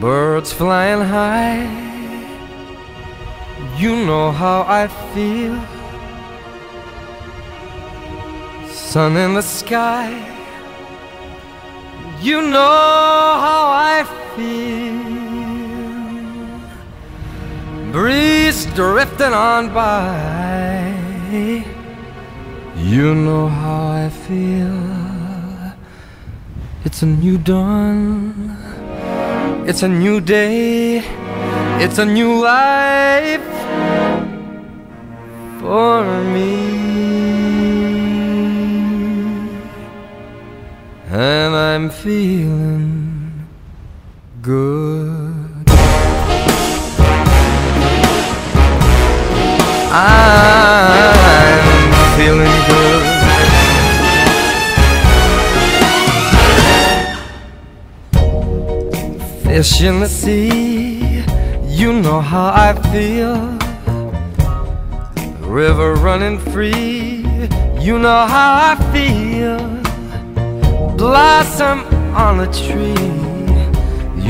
Birds flying high, you know how I feel. Sun in the sky, you know how I feel. Breeze drifting on by, you know how I feel. It's a new dawn, it's a new day, it's a new life for me, and I'm feeling good. I'm feeling good. Fish in the sea, you know how I feel. River running free, you know how I feel. Blossom on a tree,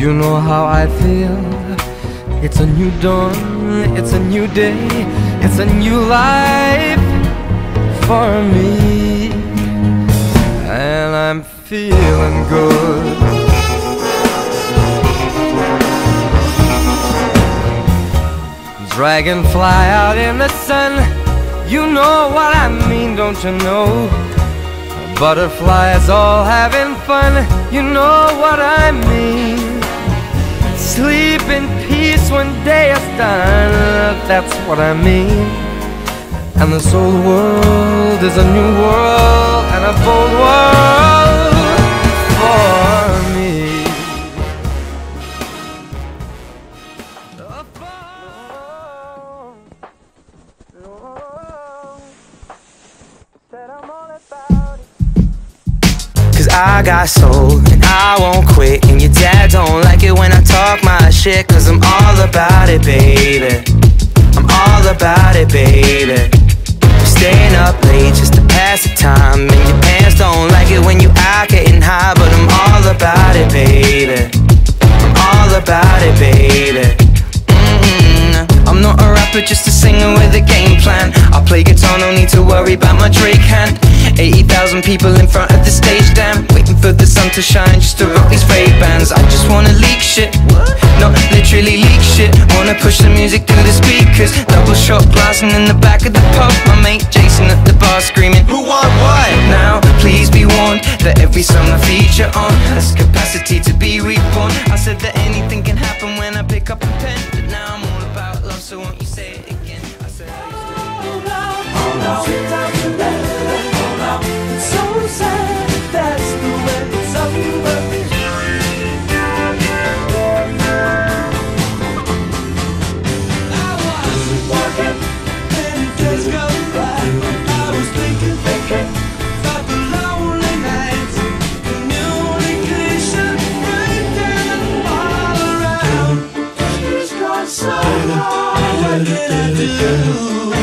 you know how I feel. It's a new dawn, it's a new day, it's a new life for me, and I'm feeling good. Dragonfly out in the sun, you know what I mean, don't you know? Butterflies all having fun, you know what I mean. Sleep in peace when day is done, that's what I mean. And this old world is a new world and a bold world for me. I got soul and I won't quit, and your dad don't like it when I talk my shit, cause I'm all about it, baby. I'm all about it, baby. I'm staying up late just to pass the time, and your parents don't like it when you out getting high, but I'm all about it, baby. I'm all about it, baby. I'm not a rapper, just a singer with a game plan. I play guitar, no need to worry about my Drake hand. 80,000 people in front of the stage, damn, waiting for the sun to shine just to rock these Ray-Bans. I just wanna leak shit, not literally leak shit. Wanna push the music through the speakers, double shot blasting in the back of the pub. My mate Jason at the bar screaming, who want what? Now, please be warned that every song I feature on has capacity to be reborn. I said that anything can happen when I pick up a pen, but now I'm all about love, so won't you say it again? I said I used to be so sad, but that's the way it's over. I was walking, then it just goes by. I was thinking about the lonely nights, communication breaking all around. It's gone so long, what did I do?